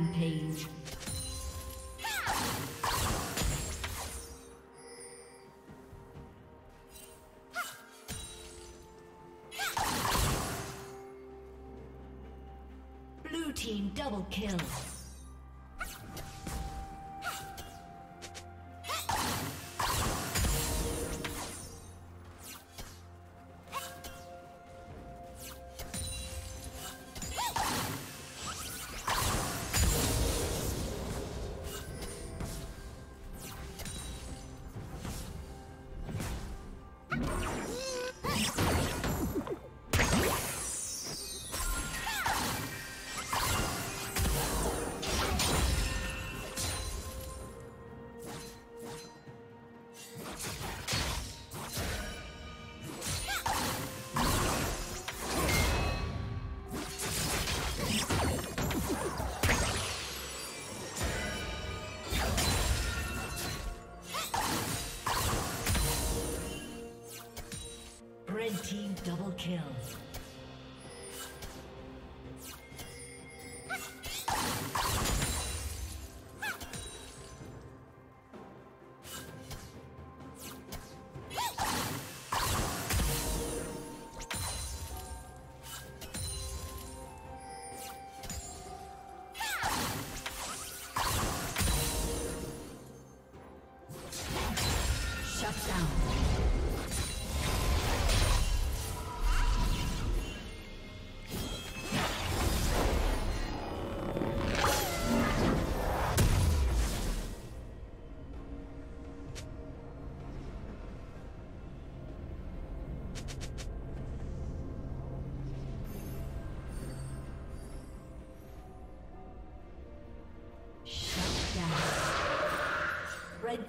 Rampage. Blue team double kill. Team double kill. Red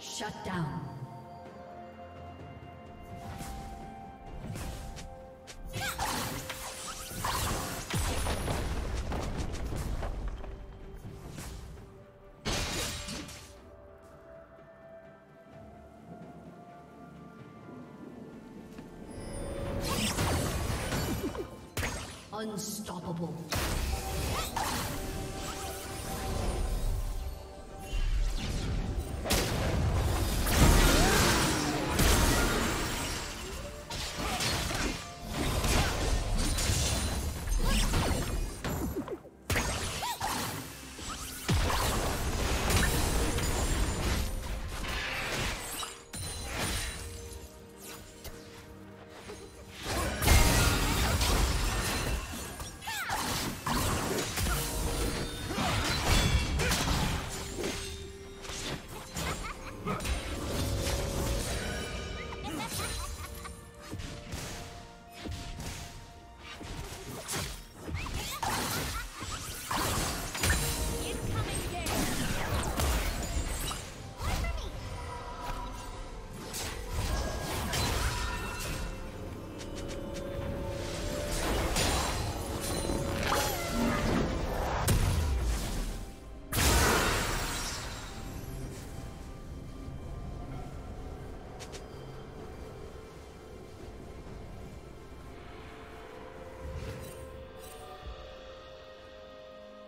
Shut down. Unstoppable.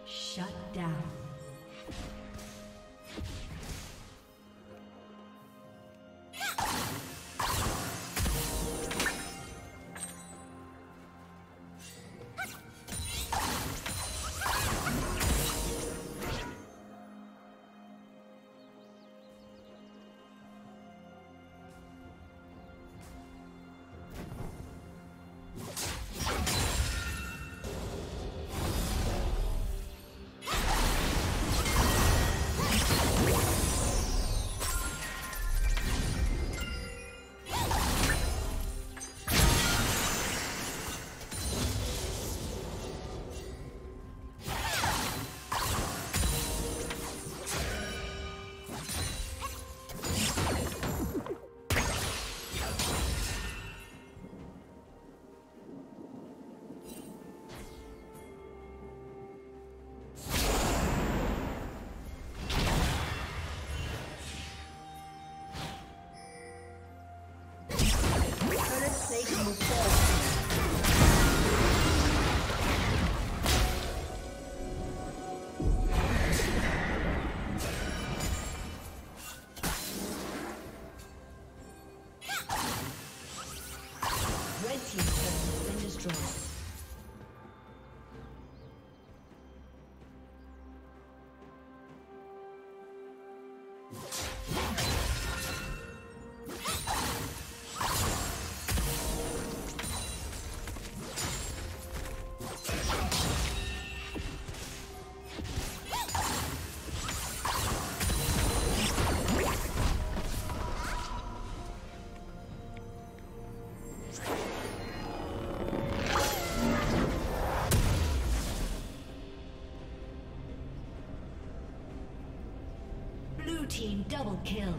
Shut down. Team double kill.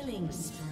Killing spree.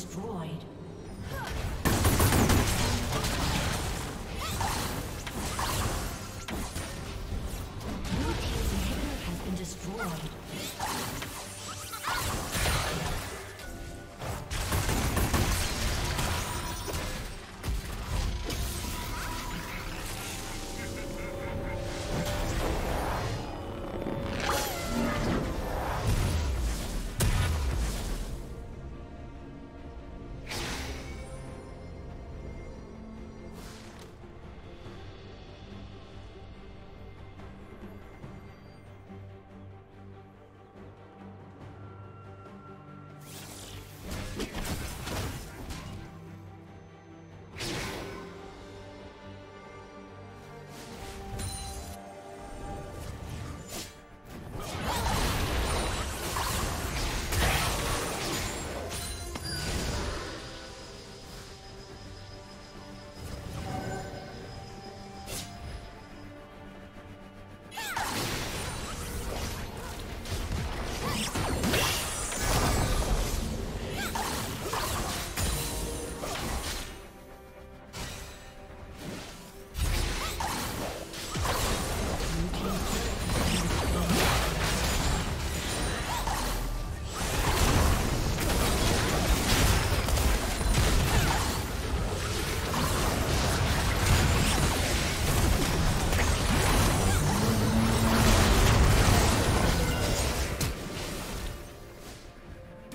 destroyed. Your team's inhibitor has been destroyed.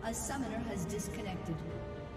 A summoner has disconnected.